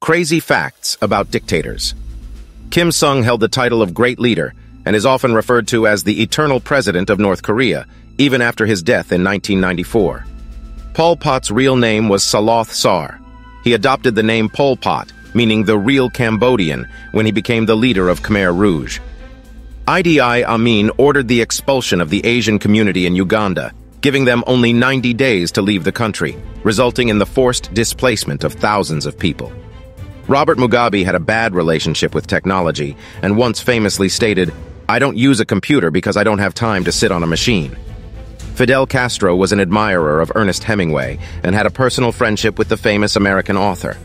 Crazy facts about dictators. Kim Sung held the title of Great Leader and is often referred to as the eternal president of North Korea, even after his death in 1994. Pol Pot's real name was Saloth Sar. He adopted the name Pol Pot, meaning the real Cambodian, when he became the leader of Khmer Rouge. Idi Amin ordered the expulsion of the Asian community in Uganda, giving them only 90 days to leave the country, resulting in the forced displacement of thousands of people. Robert Mugabe had a bad relationship with technology and once famously stated, "I don't use a computer because I don't have time to sit on a machine." Fidel Castro was an admirer of Ernest Hemingway and had a personal friendship with the famous American author.